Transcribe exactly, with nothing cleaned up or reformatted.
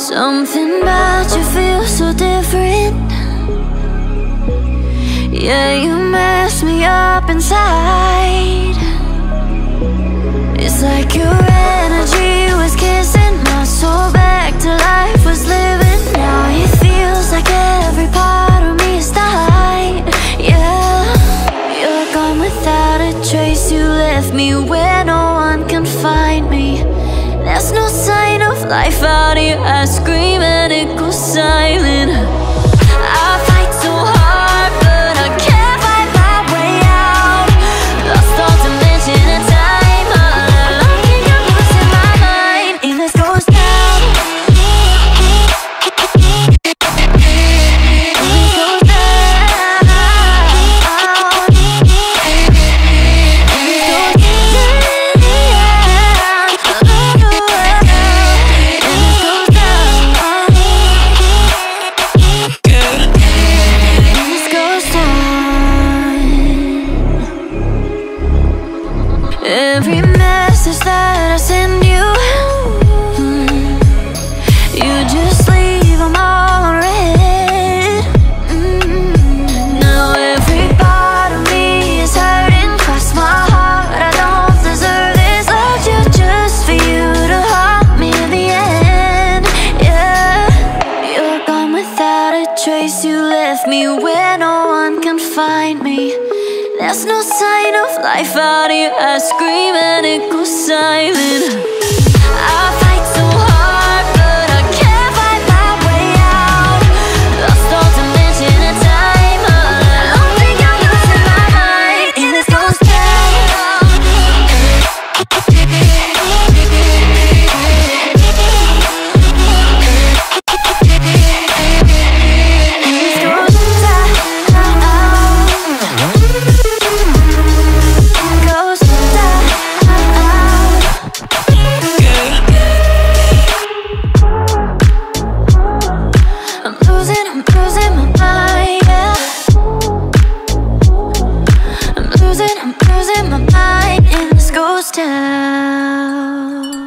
Something about you feels so different. Yeah, you mess me up inside. It's like your energy was kissing my soul back to life, was living. Now it feels like every part of me is dying. Yeah, you're gone without a trace. You left me where no one can find me. There's no sign of life out here. I scream and it goes silent. I fight so hard, but I can't fight my way out. Lost all dimension and time. All I'm looking at was in my mind. And this goes down. This goes down. This goes down. Every message that I send you, mm, you just leave them all unread. Mm, now every part of me is hurting. Cross my heart, I don't deserve this. Loved you just for you to haunt me in the end. Yeah, you're gone without a trace. You left me where no one can find me. There's no sign of life out here. I scream and it goes silent. I fight so hard, but I can't fight my way out. Lost all dimension and time. I don't think I'm losing my mind. And it goes down. I'm losing, I'm losing my mind, and this goes down.